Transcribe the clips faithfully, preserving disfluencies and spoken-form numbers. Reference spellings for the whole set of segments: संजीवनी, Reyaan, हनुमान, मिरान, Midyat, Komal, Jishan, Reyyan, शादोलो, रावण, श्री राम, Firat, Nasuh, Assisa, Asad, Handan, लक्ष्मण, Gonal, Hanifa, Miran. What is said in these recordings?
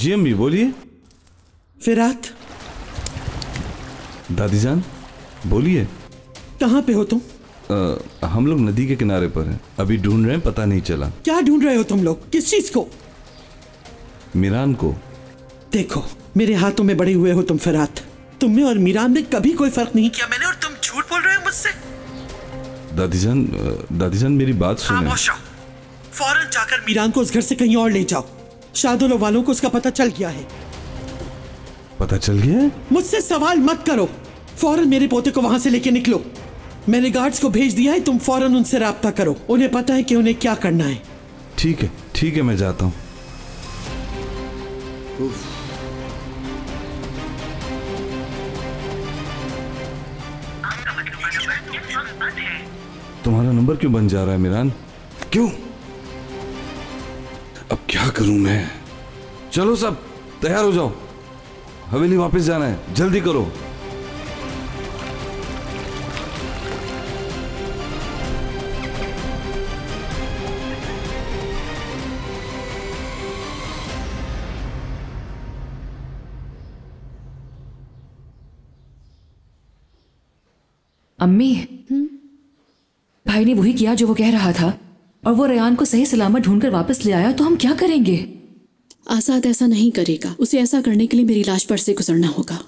जी अम्मी बोलिए। फिरात। दादी जान बोलिए। कहाँ पे हो तुम? आ, हम लोग नदी के किनारे पर हैं, अभी ढूंढ रहे हैं, पता नहीं चला। क्या ढूंढ रहे हो तुम लोग? किस चीज को? मिरान को। देखो मेरे हाथों में बड़े हुए हो तुम फिरात, तुम में और मीरान में कभी कोई फर्क नहीं किया मैंने, और तुम झूठ बोल रहे हो मुझसे। दादी जान, दादी जान मेरी बात सुनो। फौरन जाकर मीरान को उस घर से कहीं और ले जाओ, शादोलो वालों को उसका पता चल गया है। पता चल गया है? मुझसे सवाल मत करो, फौरन मेरे पोते को वहां से लेके निकलो। मैंने गार्ड्स को भेज दिया है, तुम फौरन उनसे राब्ता करो, उन्हें पता है कि उन्हें क्या करना है। ठीक है ठीक है मैं जाता हूँ। तुम्हारा नंबर क्यों बन जा रहा है मिरान? क्यों? अब क्या करूं मैं? चलो सब तैयार हो जाओ, हवेली वापस जाना है, जल्दी करो। अम्मी, भाई ने वही किया जो वो कह रहा था, और वो रेयान को सही सलामत ढूंढकर वापस ले आया, तो हम क्या करेंगे? आसाद ऐसा नहीं करेगा, उसे ऐसा करने के लिए मेरी लाश पर से गुजरना होगा।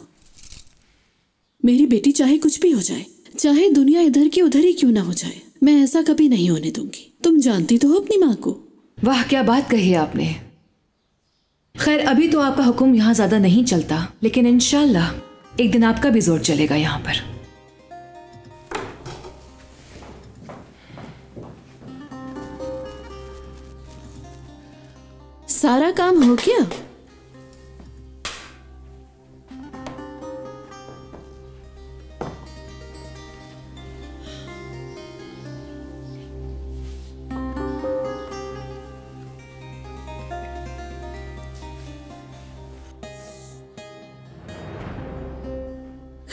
मेरी बेटी चाहे कुछ भी हो जाए, चाहे दुनिया इधर की उधर ही क्यों ना हो जाए, मैं ऐसा कभी नहीं होने दूंगी। तुम जानती तो हो अपनी माँ को। वाह क्या बात कही आपने। खैर अभी तो आपका हुक्म यहाँ ज्यादा नहीं चलता, लेकिन इंशाल्लाह एक दिन आपका भी जोर चलेगा यहाँ पर। सारा काम हो गया?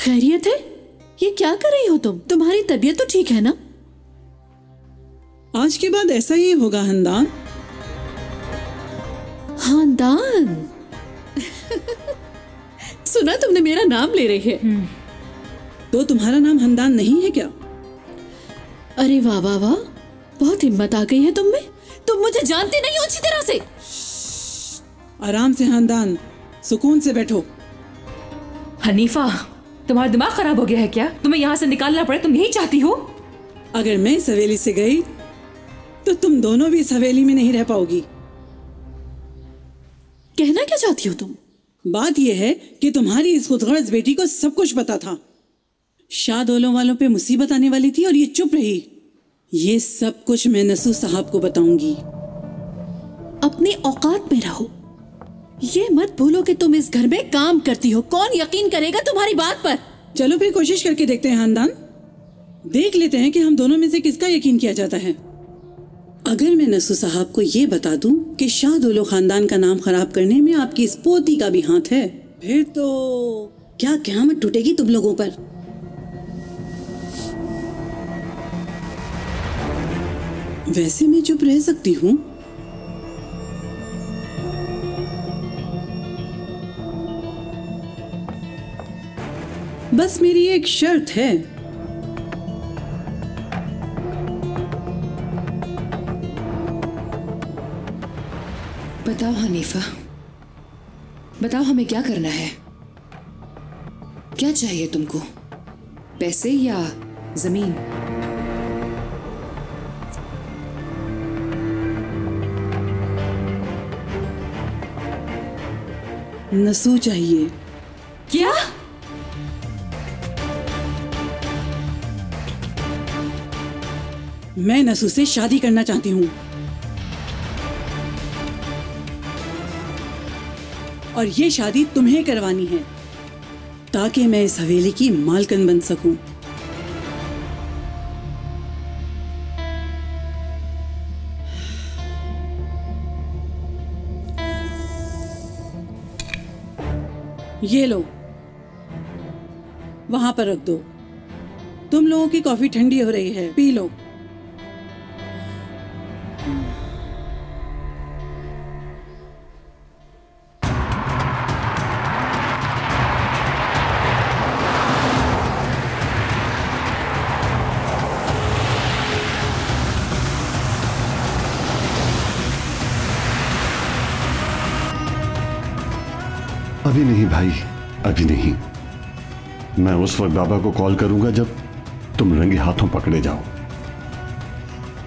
खैरियत है? ये क्या कर रही हो तुम? तुम्हारी तबीयत तो ठीक है ना? आज के बाद ऐसा ही होगा हंदान। हांदान सुना तुमने मेरा नाम ले रही है, तो तुम्हारा नाम हांदान नहीं है क्या? अरे वाह वाह वाह, बहुत हिम्मत आ गई है तुम में, तुम मुझे जानते नहीं हो अच्छी तरह से। आराम से हांदान, सुकून से बैठो। हनीफा तुम्हारा दिमाग खराब हो गया है क्या? तुम्हें यहाँ से निकालना पड़े, तुम यही चाहती हो? अगर मैं इस हवेली से गई तो तुम दोनों भी इस हवेली में नहीं रह पाओगी। कहना क्या चाहती हो तुम? बात यह है कि तुम्हारी इस खुदगर्ज बेटी को सब कुछ पता था, शादोलों वालों पे मुसीबत आने वाली थी और ये चुप रही। ये सब कुछ मैं नसूह साहब को बताऊंगी। अपने औकात में रहो, ये मत भूलो कि तुम इस घर में काम करती हो, कौन यकीन करेगा तुम्हारी बात पर? चलो फिर कोशिश करके देखते हैं हांदान, देख लेते हैं कि हम दोनों में से किसका यकीन किया जाता है। अगर मैं नसूह साहब को ये बता दूं कि शाहदोलो खानदान का नाम खराब करने में आपकी इस पोती का भी हाथ है, फिर तो क्या क़यामत टूटेगी तुम लोगों पर। वैसे मैं चुप रह सकती हूँ, बस मेरी एक शर्त है। बताओ हनीफा, बताओ हमें क्या करना है, क्या चाहिए तुमको, पैसे या जमीन? नसूह चाहिए। क्या? मैं नसूह से शादी करना चाहती हूँ, और ये शादी तुम्हें करवानी है ताकि मैं इस हवेली की मालकिन बन सकूं। ये लो, वहां पर रख दो, तुम लोगों की कॉफी ठंडी हो रही है, पी लो। अभी नहीं भाई, अभी नहीं। मैं उस वक्त बाबा को कॉल करूंगा जब तुम रंगे हाथों पकड़े जाओ।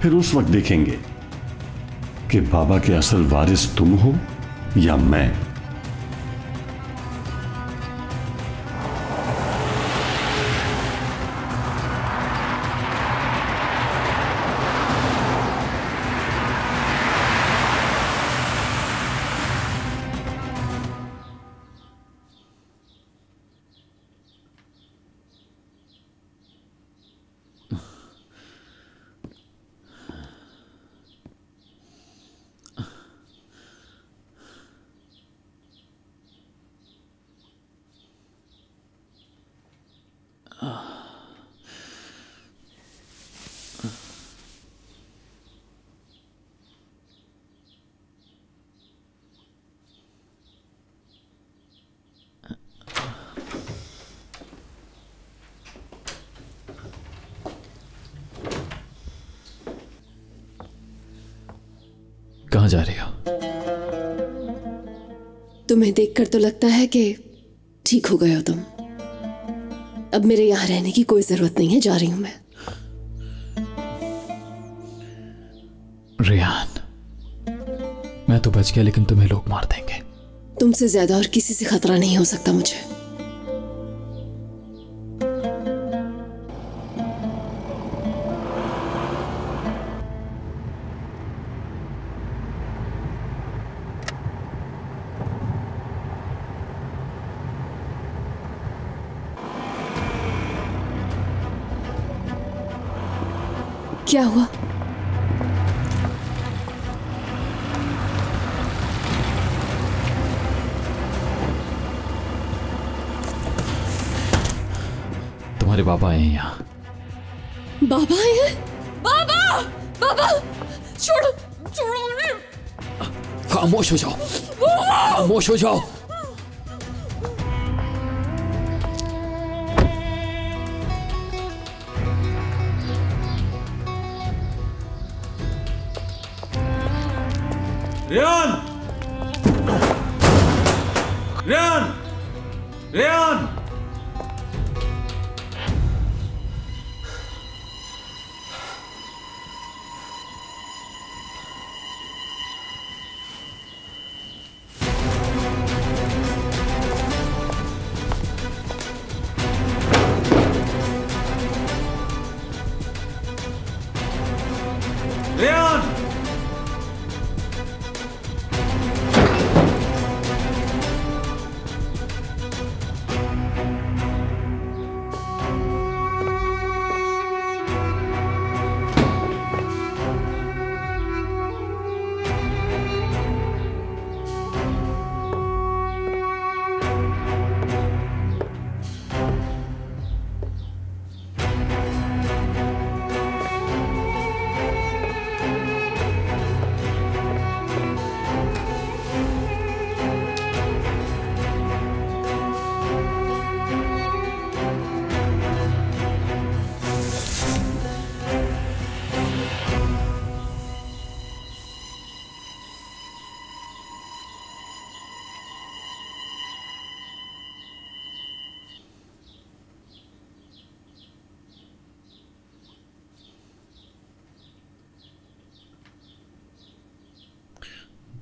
फिर उस वक्त देखेंगे कि बाबा के असल वारिस तुम हो या मैं। कहां जा रही हो? तुम्हें देखकर तो लगता है कि ठीक हो गए हो तुम। अब मेरे यहां रहने की कोई जरूरत नहीं है, जा रही हूं मैं। रेयान, मैं तो बच गया लेकिन तुम्हें लोग मार देंगे। तुमसे ज्यादा और किसी से खतरा नहीं हो सकता मुझे। क्या हुआ? तुम्हारे बाबा आए हैं यहाँ। बाबा आए हैं? बाबा! बाबा! छोड़ो! छोड़ो मुझे! खामोश हो जाओ! खामोश हो जाओ! रेयान! रेयान! रेयान! रेयान!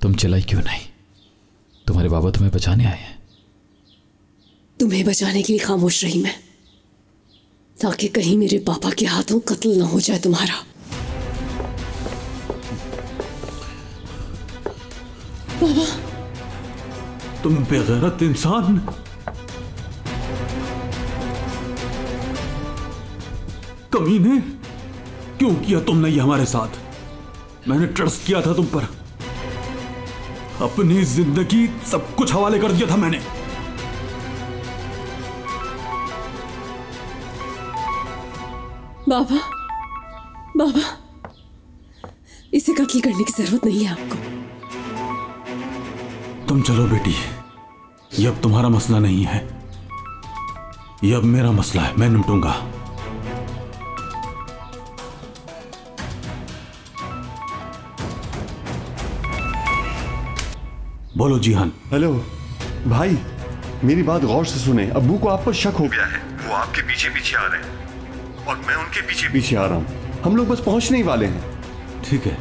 तुम चिल्लाई क्यों नहीं? तुम्हारे बाबा तुम्हें बचाने आए हैं। तुम्हें बचाने के लिए खामोश रही मैं, ताकि कहीं मेरे पापा के हाथों कत्ल ना हो जाए तुम्हारा। बाबा, तुम बेगैरत इंसान! कमीने, क्यों किया तुमने ये हमारे साथ? मैंने ट्रस्ट किया था तुम पर, अपनी जिंदगी सब कुछ हवाले कर दिया था मैंने। बाबा, बाबा, इसे कत्ल करने की जरूरत नहीं है आपको। तुम चलो बेटी, ये अब तुम्हारा मसला नहीं है, ये अब मेरा मसला है, मैं निपटूंगा। बोलो जिहान। हेलो भाई, मेरी बात गौर से सुने, अब्बू को आप पर शक हो गया है, वो आपके पीछे पीछे आ रहे हैं और मैं उनके पीछे पीछे आ रहा हूँ। हम लोग बस पहुँचने ही वाले हैं। ठीक है,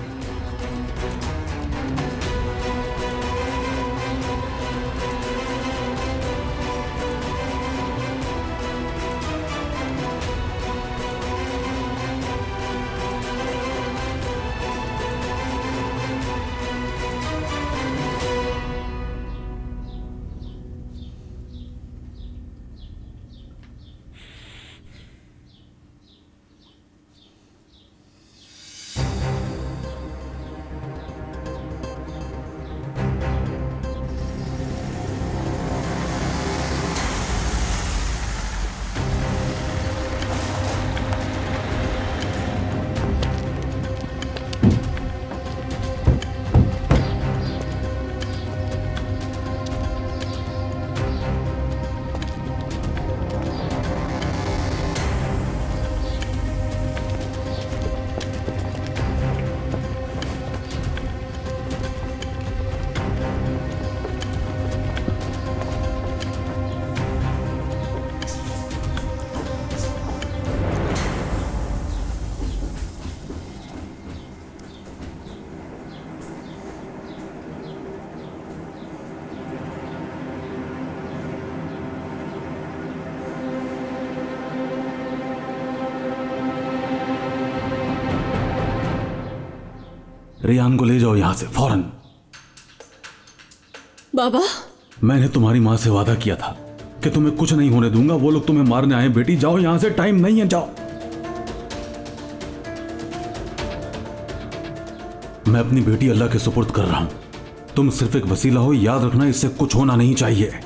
रेयान को ले जाओ यहां से फौरन। बाबा, मैंने तुम्हारी मां से वादा किया था कि तुम्हें कुछ नहीं होने दूंगा, वो लोग तुम्हें मारने आए। बेटी जाओ यहां से, टाइम नहीं है, जाओ। मैं अपनी बेटी अल्लाह के सुपुर्द कर रहा हूं, तुम सिर्फ एक वसीला हो। याद रखना, इससे कुछ होना नहीं चाहिए।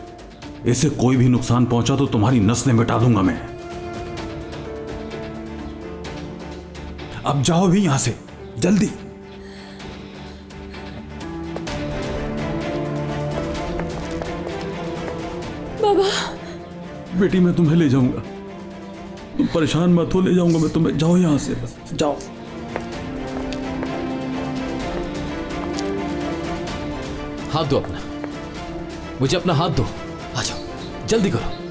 इससे कोई भी नुकसान पहुंचा तो तुम्हारी नस्लें मिटा दूंगा मैं। अब जाओ भी यहां से, जल्दी। बेटी मैं तुम्हें ले जाऊंगा, तुम परेशान मत हो, ले जाऊंगा मैं तुम्हें। जाओ यहां से, बस जाओ। हाथ दो अपना, मुझे अपना हाथ दो। आ जाओ, जल्दी करो,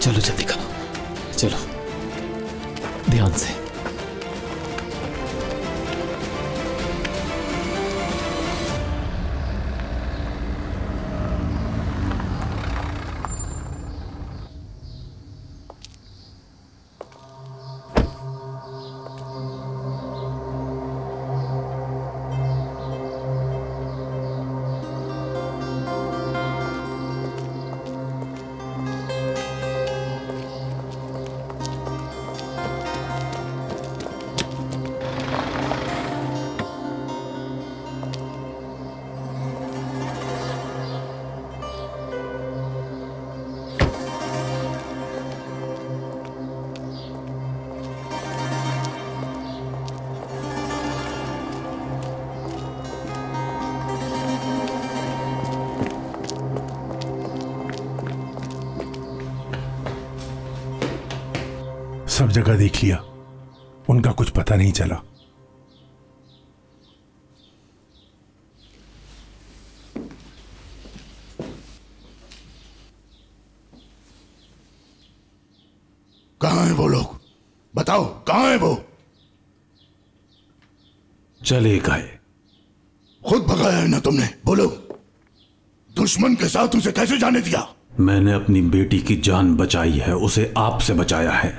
चलो जल्दी करो, चलो ध्यान से। सब जगह देख लिया, उनका कुछ पता नहीं चला। कहां है वो लोग, बताओ कहां है वो? चले गए, खुद भगाया है ना तुमने। बोलो, दुश्मन के साथ उसे कैसे जाने दिया? मैंने अपनी बेटी की जान बचाई है, उसे आपसे बचाया है।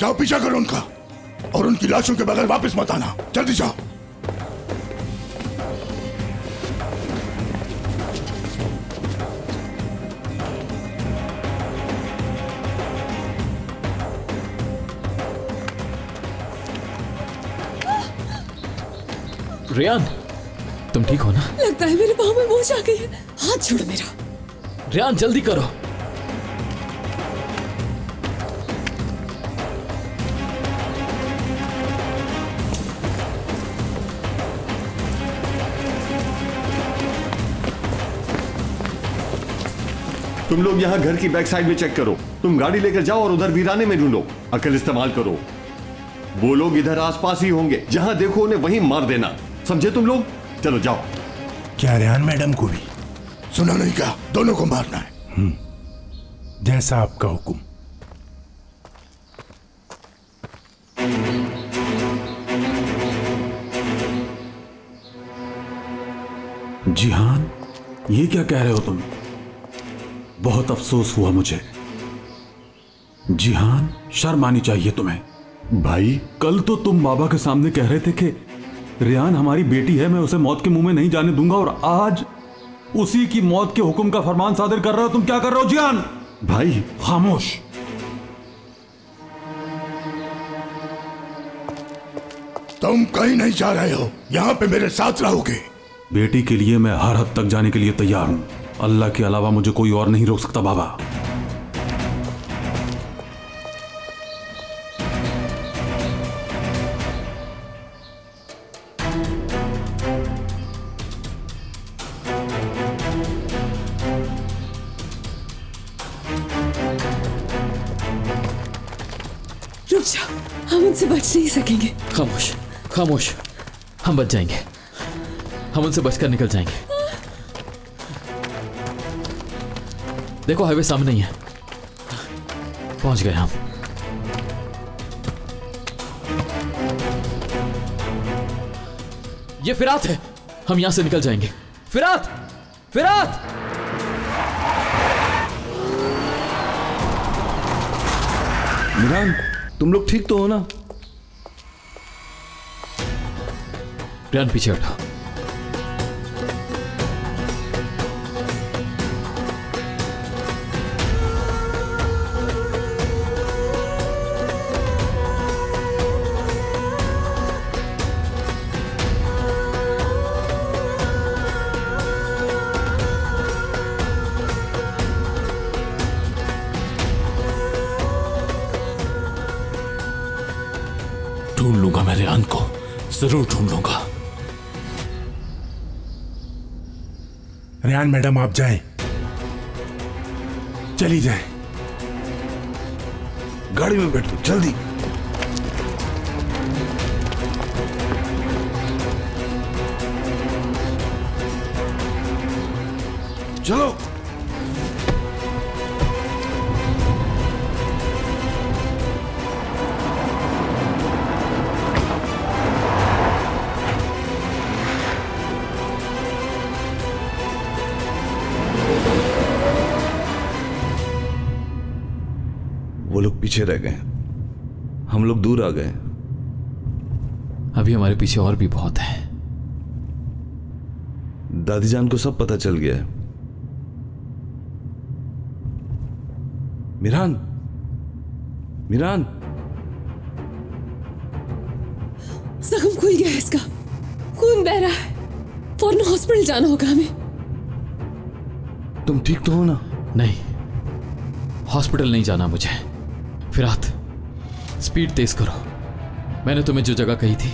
जाओ, पीछा करो उनका, और उनकी लाशों के बगैर वापस मत आना। जल्दी जाओ। रेयान, तुम ठीक हो ना? लगता है मेरे पाँव में मोच आ गई है। हाथ छोड़ मेरा। रेयान जल्दी करो। तुम लोग यहाँ घर की बैक साइड में चेक करो। तुम गाड़ी लेकर जाओ और उधर वीराने में ढूंढो। अकल इस्तेमाल करो, वो लोग इधर आसपास ही होंगे, जहाँ देखो उन्हें वहीं मार देना, समझे तुम लोग? चलो जाओ। क्या रेहान मैडम को भी? सुना नहीं क्या? दोनों को मारना है। जैसा आपका हुक्म। जिहान, ये क्या कह रहे हो तुम? बहुत अफसोस हुआ मुझे। जिहान, शर्म आनी चाहिए तुम्हें। भाई, कल तो तुम बाबा के सामने कह रहे थे कि रेहान हमारी बेटी है, मैं उसे मौत के मुंह में नहीं जाने दूंगा, और आज उसी की मौत के हुक्म का फरमान सादिर कर रहे हो। तुम क्या कर रहे हो जिहान? भाई खामोश। तुम कहीं नहीं जा रहे हो, यहाँ पे मेरे साथ रहोगे। बेटी के लिए मैं हर हद तक जाने के लिए तैयार हूँ। अल्लाह के अलावा मुझे कोई और नहीं रोक सकता बाबा। रुक जा, हम उनसे बच नहीं सकेंगे। खामोश, खामोश, हम बच जाएंगे, हम उनसे बचकर निकल जाएंगे। देखो हाईवे सामने ही है, पहुंच गए हम। ये फिरात है, हम यहां से निकल जाएंगे। फिरात, फिरात! मिरान, तुम लोग ठीक तो हो ना? मिरान पीछे उठा। जरूर ढूंढ लूंगा। रेहान मैडम, आप जाएं, चली जाएं। गाड़ी में बैठो, जल्दी। चलो। पीछे रह गए, हम लोग दूर आ गए। अभी हमारे पीछे और भी बहुत हैं। दादी जान को सब पता चल गया है। मिरान, मिरान, जख्म खुल गया है इसका, खून बह रहा है, फौरन हॉस्पिटल जाना होगा हमें। तुम ठीक तो हो ना? नहीं, हॉस्पिटल नहीं जाना मुझे। फिरात, स्पीड तेज करो, मैंने तुम्हें जो जगह कही थी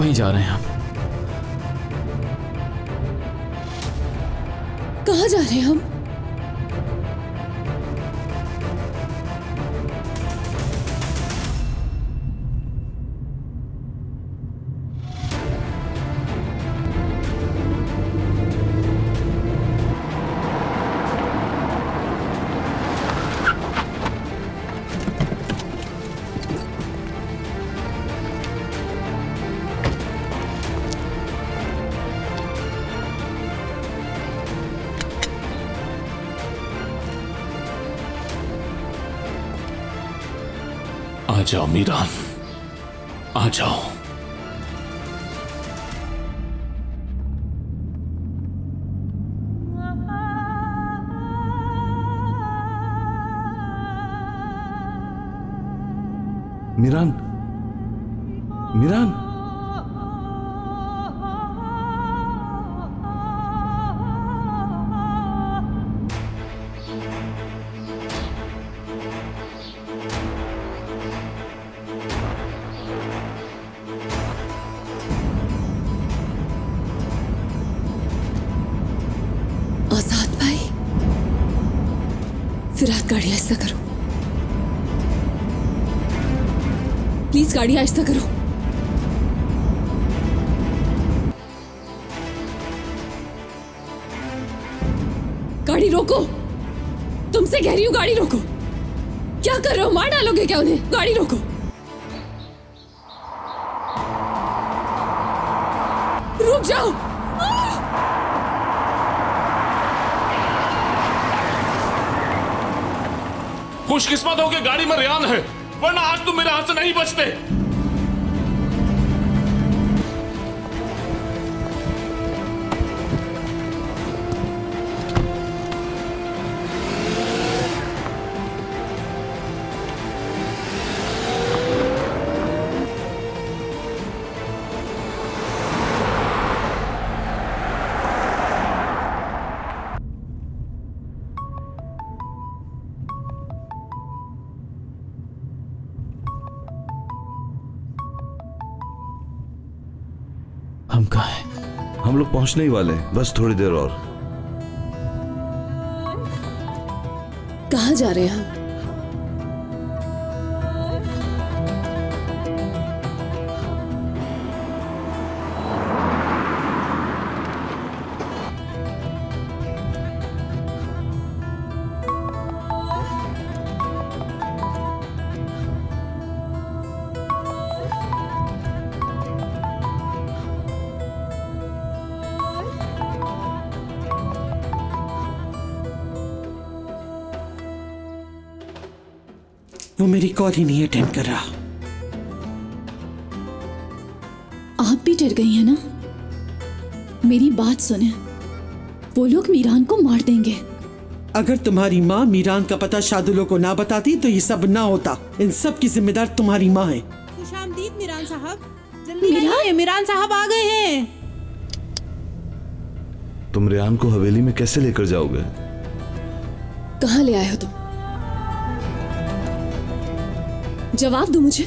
वहीं जा रहे हैं हम। कहाँ जा रहे हैं हम? जाओ मीरान, आ जाओ। मीरान, मीरान, प्लीज गाड़ी आहिस्ता करो। गाड़ी रोको, तुमसे कह रही हूं गाड़ी रोको। क्या कर रहे हो, मार डालोगे क्या उन्हें? गाड़ी रोको, रुक जाओ। खुशकिस्मत हो कि गाड़ी में रेयान है, वरना आज तुम मेरे हाथ से नहीं बचते। हम लोग पहुंचने ही वाले हैं, बस थोड़ी देर और। कहाँ जा रहे हैं ही नहीं अटेंड कर रहा। आप भी डर गई हैं ना? मेरी बात सुने, वो लोग मीरान को मार देंगे। अगर तुम्हारी माँ मीरान का पता शादुलो को ना बताती तो ये सब ना होता। इन सब की जिम्मेदार तुम्हारी माँ है। खुशामदीद मीरान साहब, जल्दी आइए। मीरान साहब आ गए हैं। तुम रेयान को हवेली में कैसे लेकर जाओगे? कहाँ ले आए हो तुम? जवाब दो मुझे।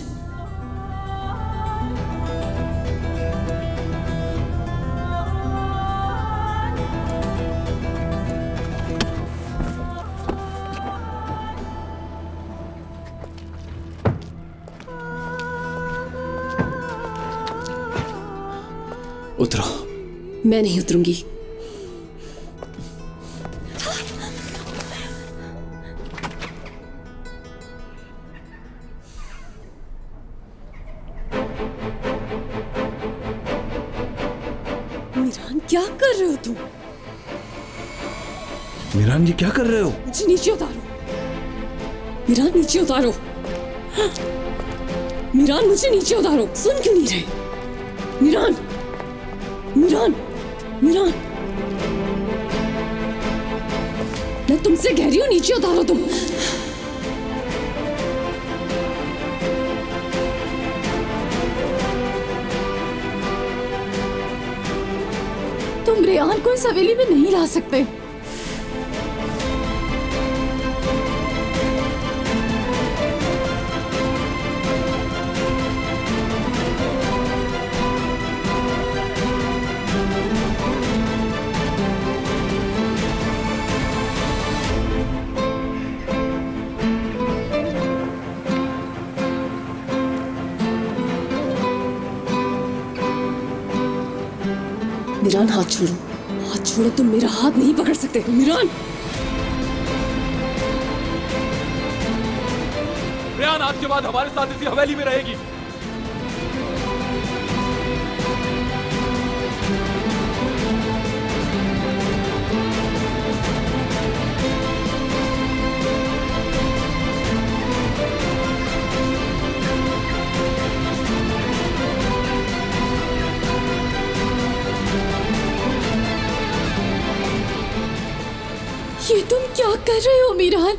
उतरो। मैं नहीं उतरूंगी। ये क्या कर रहे हो? मुझे नीचे उतारो मीरान, नीचे उतारो। हाँ। मीरान मुझे नीचे उतारो। सुन क्यों नहीं रहे? मीरान मीरान मीरान मैं तुमसे कह रही हूं नीचे उतारो तुम। तुम रेयान को इस हवेली में नहीं ला सकते। मीरान हाथ छोड़ो, हाथ छोड़ो। तुम मेरा हाथ नहीं पकड़ सकते मीरान। रेयान आज के बाद हमारे साथ इसी हवेली में रहेगी। क्या कर रहे हो मीरान?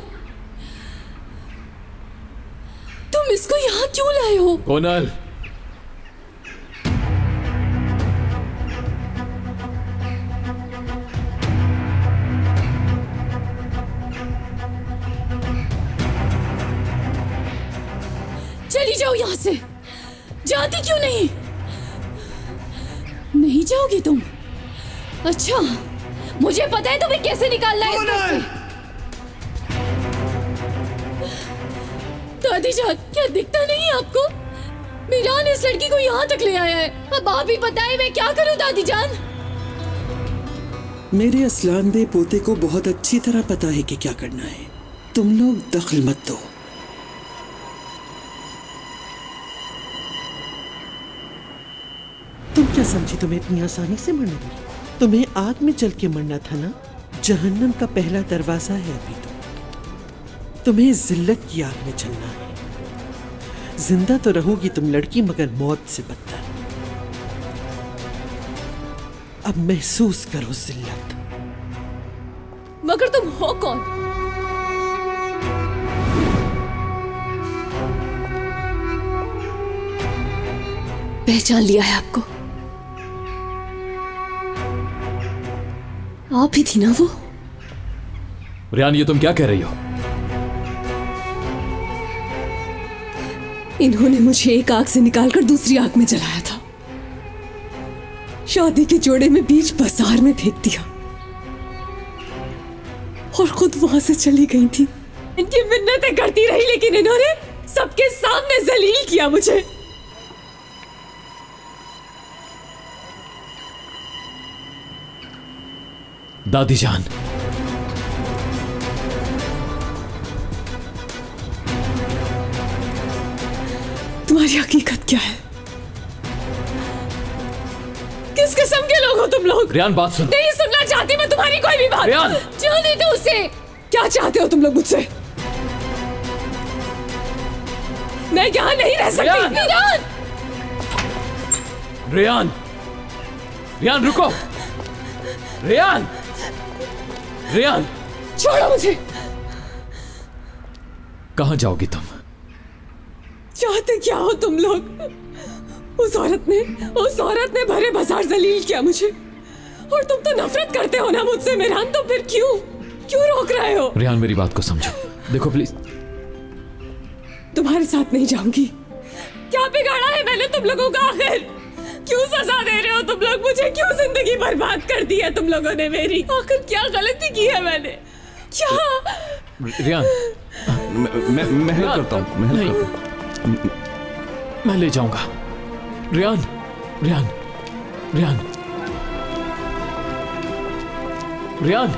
तुम इसको यहां क्यों लाए हो? गोनल, चली जाओ यहां से। जाती क्यों नहीं? नहीं जाओगी तुम? अच्छा, मुझे पता है तुम्हें कैसे निकालना है इसको। दादी जान, क्या दिखता नहीं आपको? मिरान इस लड़की को यहाँ तक ले आया है। अब आप ही बताएं मैं क्या करूँ दादी जान। मेरे असलानदे पोते को बहुत अच्छी तरह पता है कि क्या करना है। तुम लोग दखल मत दो। तुम क्या समझी तुम्हें इतनी आसानी से मरने दूंगी? तुम्हें आग में चल के मरना था ना। जहन्नम का पहला दरवाजा है अभी तो। तुम्हें जिल्लत की आग में चलना है। जिंदा तो रहोगी तुम लड़की मगर मौत से बदतर। अब महसूस करो जिल्लत। मगर तुम हो कौन? पहचान लिया है आपको। आप ही थी ना वो? रेयान ये तुम क्या कह रही हो? इन्होंने मुझे एक आग से निकालकर दूसरी आग में जलाया था। शादी के जोड़े में बीच बाजार में फेंक दिया और खुद वहां से चली गई थी। इनकी मिन्नतें करती रही लेकिन इन्होंने सबके सामने जलील किया मुझे। दादी जान तुम्हारी हकीकत क्या है? किस किस्म के लोग हो तुम लोग? रेयान बात सुनो। नहीं सुनना चाहती मैं तुम्हारी कोई भी बात। रेयान जाने दो उसे। क्या चाहते हो तुम लोग मुझसे? मैं यहाँ नहीं रह सकती। रेयान रेयान रेयान रुको। रेयान रेयान छोड़ो मुझे। कहाँ जाओगी तुम? चाहते क्या हो तुम लोग? उस औरत ने उस औरत ने भरे बाजार जलील किया मुझे और तुम तो नफरत करते हो ना मुझसे मिरान। तो फिर क्यों क्यों रोक रहे हो? रेयान मेरी बात को समझो। देखो प्लीज तुम्हारे साथ नहीं जाऊंगी। क्या बिगाड़ा है मैंने तुम लोगों का? आखिर क्यों सजा दे रहे हो तुम लोग मुझे? क्यों जिंदगी बर्बाद कर दी है तुम लोगों ने मेरी? आखिर क्या गलती की है मैंने? क्या रेयान मैं मैं हेल्प करता हूँ। मैं ले जाऊंगा। Ryan Ryan Ryan Ryan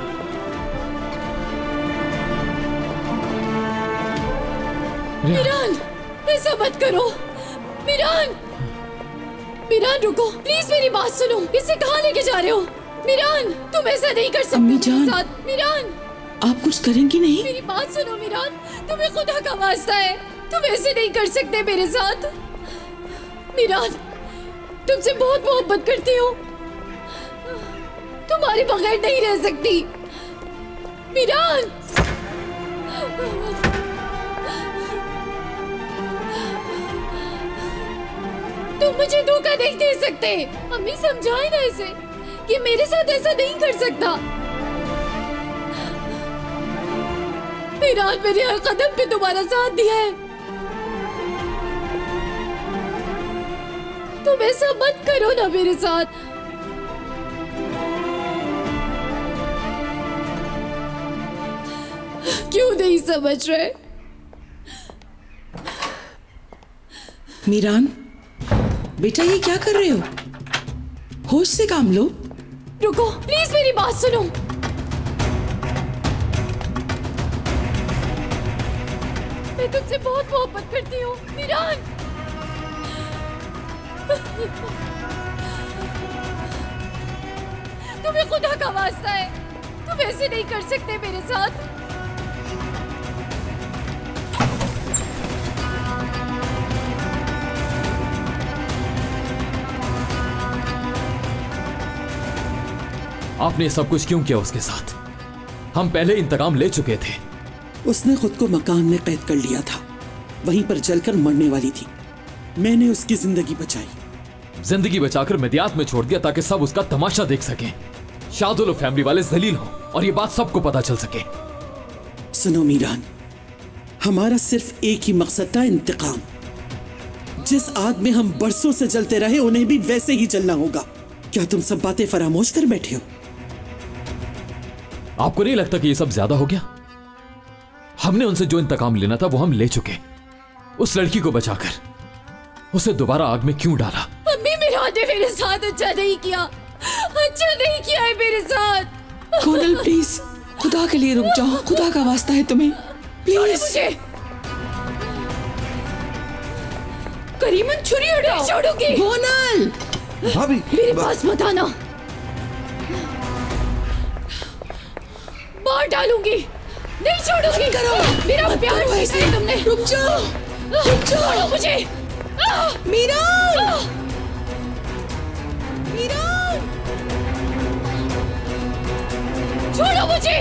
मिरान ऐसा मत करो। मिरान मिरान रुको प्लीज मेरी बात सुनो। इसे कहाँ लेके जा रहे हो? मिरान तुम ऐसा नहीं कर सकते। मिरान आप कुछ करेंगी नहीं? मेरी बात सुनो मिरान तुम्हें खुदा का वास्ता है। तुम ऐसे नहीं कर सकते मेरे साथ। मिरान तुमसे बहुत मोहब्बत करती हूँ। तुम्हारे बगैर नहीं रह सकती मिरान। तुम मुझे धोखा नहीं दे सकते। अम्मी समझाए ना इसे कि मेरे साथ ऐसा नहीं कर सकता। मिरान मेरे हर कदम पे तुम्हारा साथ दिया है। तुम ऐसा मत करो ना मेरे साथ। क्यों नहीं समझ रहे? मिरान बेटा ये क्या कर रहे हो? होश से काम लो। रुको प्लीज मेरी बात सुनो। मैं तुमसे बहुत मोहब्बत करती हूँ मिरान। तुम्हें खुदा का वास्ता है। तुम ऐसे नहीं कर सकते मेरे साथ। आपने सब कुछ क्यों किया उसके साथ? हम पहले इंतकाम ले चुके थे। उसने खुद को मकान में कैद कर लिया था। वहीं पर जलकर मरने वाली थी। मैंने उसकी जिंदगी बचाई। जिंदगी बचाकर मिद्यात में छोड़ दिया ताकि सब उसका तमाशा देख सकें। शादोलो फैमिली वाले जलील हो और ये बात सबको पता चल सके। सुनो मीरान हमारा सिर्फ एक ही मकसद था इंतकाम। जिस आग में हम बरसों से जलते रहे उन्हें भी वैसे ही जलना होगा। क्या तुम सब बातें फरामोश कर बैठे हो? आपको नहीं लगता कि ये सब ज्यादा हो गया? हमने उनसे जो इंतकाम लेना था वो हम ले चुके। उस लड़की को बचाकर उसे दोबारा आग में क्यों डाला? मम्मी मेरा ने मेरे साथ अच्छा नहीं किया, अच्छा नहीं किया है मेरे साथ। कोनल प्लीज खुदा के लिए रुक जाओ, खुदा का वास्ता है तुम्हें, प्लीज। करीमन छुरी उठाओ। छोड़ूंगी। कोनल भाभी मेरे पास मत आना, मार डालूंगी, नहीं छोड़ूंगी। करो मेरा प्यार है तुमने। रुक जाओ, रुक जाओ मुझे। मीरान, मीरान छोड़ो मुझे,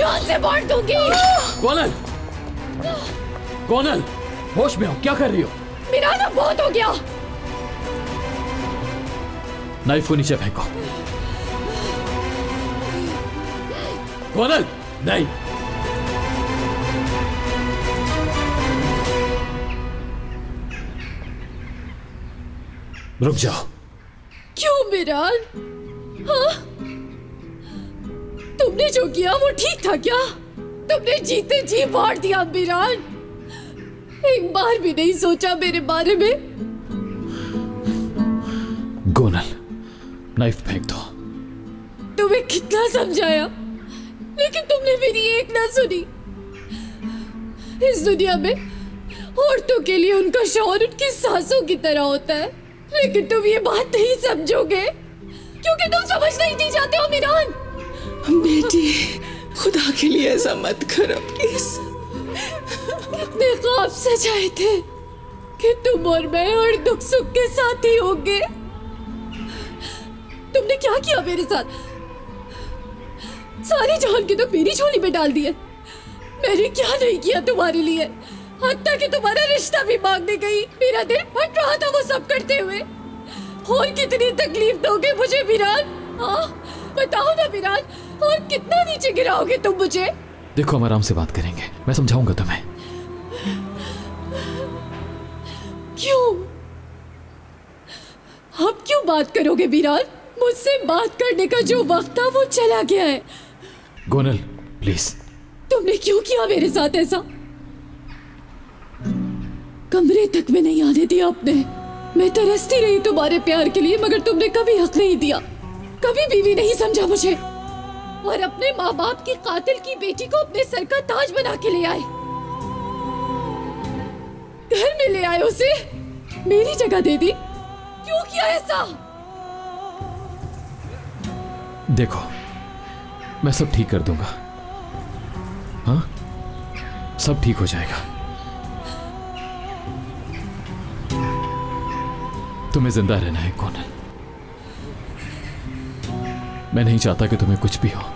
जान से मार दूंगी। गोनल, गोनल होश में हो, क्या कर रही हो? मीरान अब बहुत हो गया। नाइफ को नीचे फेंको। गोनल नहीं, रुक जाओ। क्यों मिरान? हाँ? तुमने जो किया वो ठीक था क्या? तुमने जीते जी मार दिया मिरान, एक बार भी नहीं सोचा मेरे बारे में। गोनल नाइफ फेंक दो। तुम्हें कितना समझाया लेकिन तुमने मेरी एक ना सुनी। इस दुनिया में औरतों के लिए उनका शौहर उनकी सासों की तरह होता है, लेकिन तुम ये बात नहीं समझोगे क्योंकि तुम समझ नहीं जाते हो मीरान। बेटी खुदा के लिए ऐसा मत करो प्लीज। कितने ख्वाब सजाए थे कि तुम और मैं और दुख सुख के साथ ही होंगे। तुमने क्या किया मेरे साथ? सारी जान की तो मेरी झोली में डाल दी है। मैंने क्या नहीं किया तुम्हारे लिए, हत्ता कि तुम्हारा रिश्ता भी मांगने गई। मेरा दिल फट रहा था वो सब करते हुए। और कितनी तकलीफ दोगे मुझे मीरान? हाँ बताओ ना मीरान, और कितना नीचे गिराओगे तुम मुझे? देखो हम आराम से बात करेंगे, मैं समझाऊंगा तुम्हें। क्यों आप क्यों बात करोगे मीरान? मुझसे बात करने का जो वक्त था वो चला गया है। गोनल प्लीज। तुमने क्यों किया मेरे साथ ऐसा? कमरे तक में नहीं आने दिया आपने। मैं तरसती रही तुम्हारे प्यार के लिए मगर तुमने कभी हक नहीं दिया, कभी बीवी नहीं समझा मुझे, और अपने माँ बाप की कातिल की बेटी को अपने सर का ताज बना के ले आए, घर में ले आए, उसे मेरी जगह दे दी। क्यों किया ऐसा? देखो मैं सब ठीक कर दूंगा, हाँ सब ठीक हो जाएगा। तुम्हें जिंदा रहना है कोनल, मैं नहीं चाहता कि तुम्हें कुछ भी हो,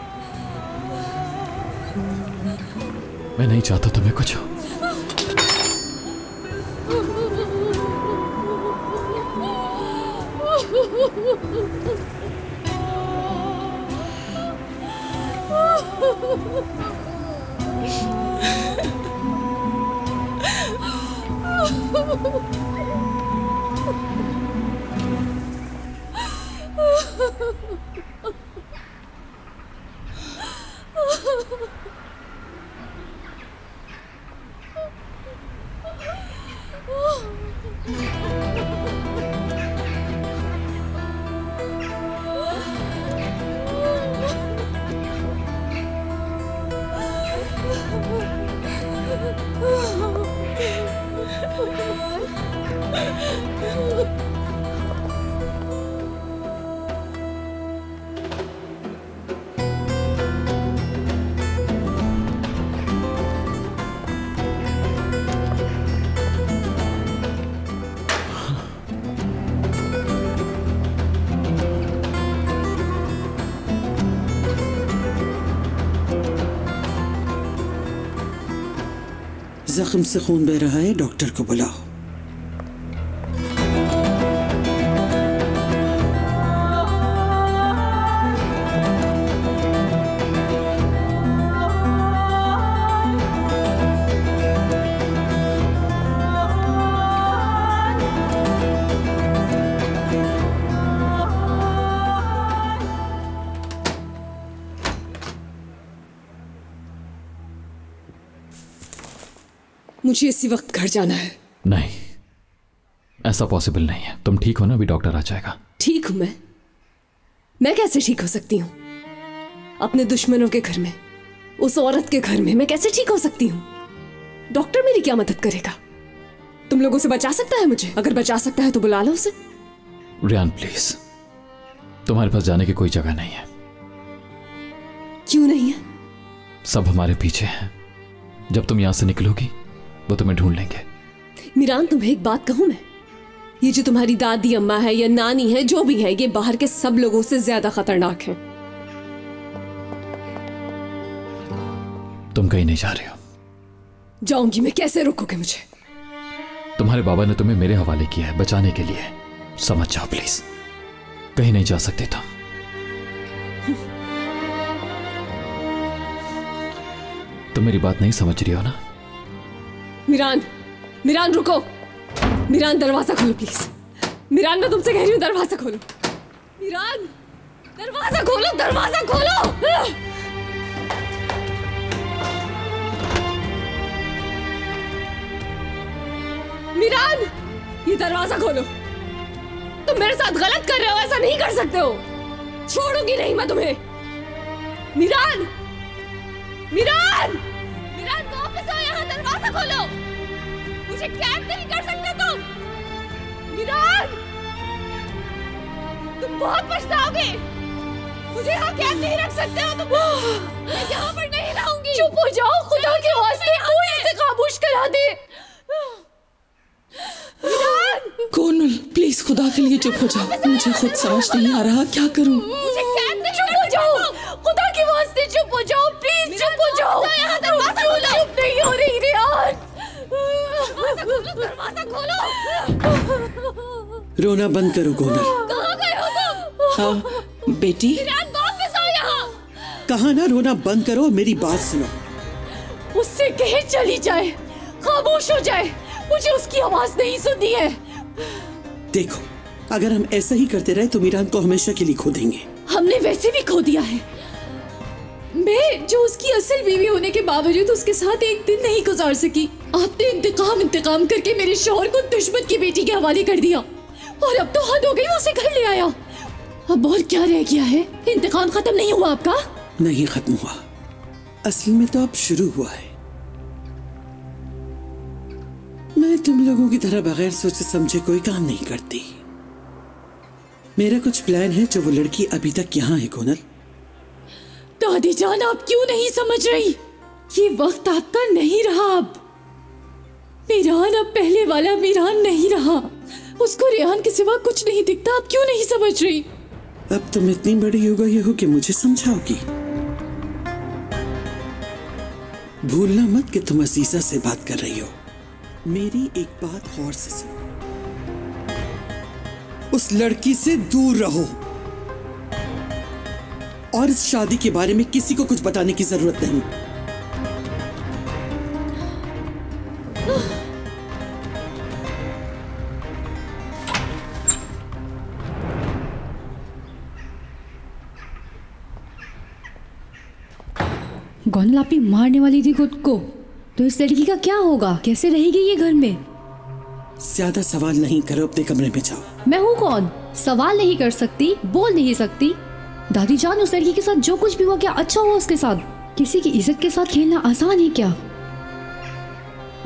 मैं नहीं चाहता तुम्हें कुछ हो। जख्म से खून बह रहा है, डॉक्टर को बुलाओ। मुझे इसी वक्त घर जाना है। नहीं ऐसा पॉसिबल नहीं है। तुम ठीक हो ना? अभी डॉक्टर आ जाएगा। ठीक हूं मैं मैं कैसे ठीक हो सकती हूँ? अपने दुश्मनों के घर में, उस औरत के घर में मैं कैसे ठीक हो सकती हूँ? डॉक्टर मेरी क्या मदद करेगा? तुम लोगों से बचा सकता है मुझे? अगर बचा सकता है तो बुला लो उसे। रेयान प्लीज, तुम्हारे पास जाने की कोई जगह नहीं है। क्यों नहीं है? सब हमारे पीछे हैं। जब तुम यहां से निकलोगी वो तुम्हें ढूंढ लेंगे। मिरान, तुम्हें एक बात कहूं मैं, ये जो तुम्हारी दादी अम्मा है या नानी है, जो भी है, ये बाहर के सब लोगों से ज्यादा खतरनाक है। तुम कहीं नहीं जा रही हो। जाऊंगी मैं, कैसे रोकोगे मुझे? तुम्हारे बाबा ने तुम्हें मेरे हवाले किया है बचाने के लिए, समझ जाओ प्लीज। कहीं नहीं जा सकते तुम। तुम मेरी बात नहीं समझ रही हो ना? मिरान, मिरान रुको। मिरान दरवाजा खोलो प्लीज। मिरान मैं तुमसे कह रही हूँ दरवाजा खोलो। मिरान दरवाजा खोलो, दरवाजा खोलो। मिरान ये दरवाजा खोलो। तुम मेरे साथ गलत कर रहे हो, ऐसा नहीं कर सकते हो। छोड़ूंगी नहीं मैं तुम्हें। मिरान, मिरान, मिरान वापस आओ यहाँ, दरवाजा खोलो। मुझे कैद नहीं कर सकते तुम। मिरान तुम बहुत पछताओगे। मुझे यहाँ कैद नहीं रख सकते हो तुम। मैं यहाँ पर नहीं रहूंगी। चुप हो जाओ, खुदा के वास्ते। कोई इसे खामोश करा दे। मिरान कोनल प्लीज, खुदा के लिए चुप हो जाओ। मुझे खुद समझ नहीं आ रहा क्या करूँ। मुझे कैद नहीं, चुप हो जाओ, खुदा के वास्ते चुप हो जाओ प्लीज। चुप हो जाओ, चुप नहीं हो रही रेयान। रोना बंद करो गोनल। कहाँ गए हो तुम? हाँ बेटी, वापस आओ यहाँ। कहा ना रोना बंद करो, मेरी बात सुनो। उससे कहे चली जाए, खामोश हो जाए। मुझे उसकी आवाज नहीं सुननी है। देखो अगर हम ऐसा ही करते रहे तो मिरान को हमेशा के लिए खो देंगे। हमने वैसे भी खो दिया है। मैं जो उसकी असल बीवी होने के बावजूद उसके साथ एक दिन नहीं गुजार सकी। आपने इंतकाम इंतकाम करके मेरे शौहर को दुश्मन की बेटी के हवाले कर दिया, और अब तो हद हो गई, उसे घर ले आया। अब और क्या रह गया है? इंतकाम खत्म नहीं हुआ आपका? नहीं खत्म हुआ, असल में तो अब शुरू हुआ है। मैं तुम लोगों की तरह बगैर सोचे समझे कोई काम नहीं करती। मेरा कुछ प्लान है। जो वो लड़की अभी तक यहाँ है गोनल। दादी जान आप क्यों नहीं समझ रही? ये वक्त आपका नहीं रहा। अब मिरान, अब पहले वाला मिरान नहीं रहा। उसको रेयान के सिवा कुछ नहीं दिखता। आप क्यों नहीं समझ रही? अब तुम इतनी बड़ी हो गई हो कि मुझे समझाओगी। भूलना मत कि तुम असीसा से बात कर रही हो। मेरी एक बात गौर से सुनो, उस लड़की से दूर रहो और इस शादी के बारे में किसी को कुछ बताने की जरूरत नहीं। गोनल आप ही मारने वाली थी खुद को, तो इस लड़की का क्या होगा? कैसे रहेगी ये घर में? ज्यादा सवाल नहीं करो, अपने कमरे में जाओ। मैं हूँ कौन? सवाल नहीं कर सकती, बोल नहीं सकती। दादी जान उस लड़की के साथ जो कुछ भी हुआ, क्या अच्छा हुआ उसके साथ? किसी की इज्जत के साथ खेलना आसान है क्या?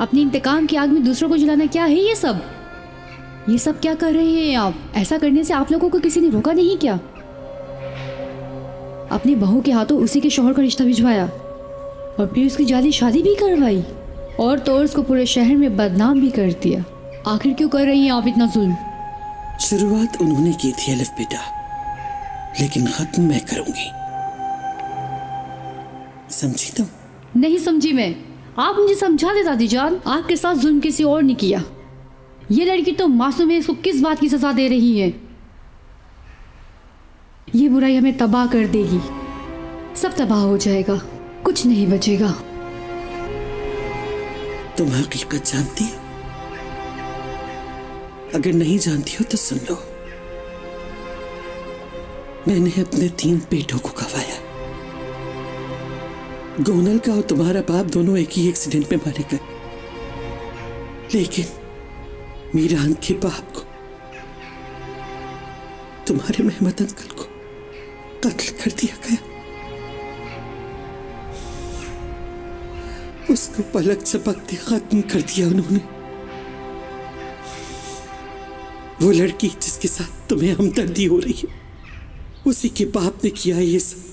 अपने इंतकाम की आग में दूसरों को जलाना क्या है ये सब? ये सब क्या कर रहे हैं आप? ऐसा करने से आप लोगों को किसी ने रोका नहीं क्या? अपनी बहू के हाथों उसी के शौहर का रिश्ता भिजवाया और फिर उसकी जाली शादी भी करवाई और तो उसको पूरे शहर में बदनाम भी कर दिया। आखिर क्यों कर रही हैं आप इतना जुल्म? शुरुआत उन्होंने की थी अलिफ बेटा, लेकिन खत्म मैं करूंगी, समझी तुम? नहीं समझी मैं। आप मुझे समझा दे दादी जान, आपके साथ जुल्म किसी और ने किया। ये लड़की तो मासूम है, इसको किस बात की सजा दे रही है? ये बुराई हमें तबाह कर देगी, सब तबाह हो जाएगा, कुछ नहीं बचेगा। तुम हकीकत जानती हो? अगर नहीं जानती हो तो सुन लो, मैंने अपने तीन बेटों को गवाया। गोनल का और तुम्हारा बाप दोनों एक ही एक्सीडेंट में मारे गए, लेकिन मीरान के बाप को, तुम्हारे मेहमत अंकल को कत्ल कर दिया गया। उसको पलक झपकते खत्म कर दिया उन्होंने। वो लड़की जिसके साथ तुम्हें हमदर्दी हो रही है, उसी के बाप ने किया ये सब।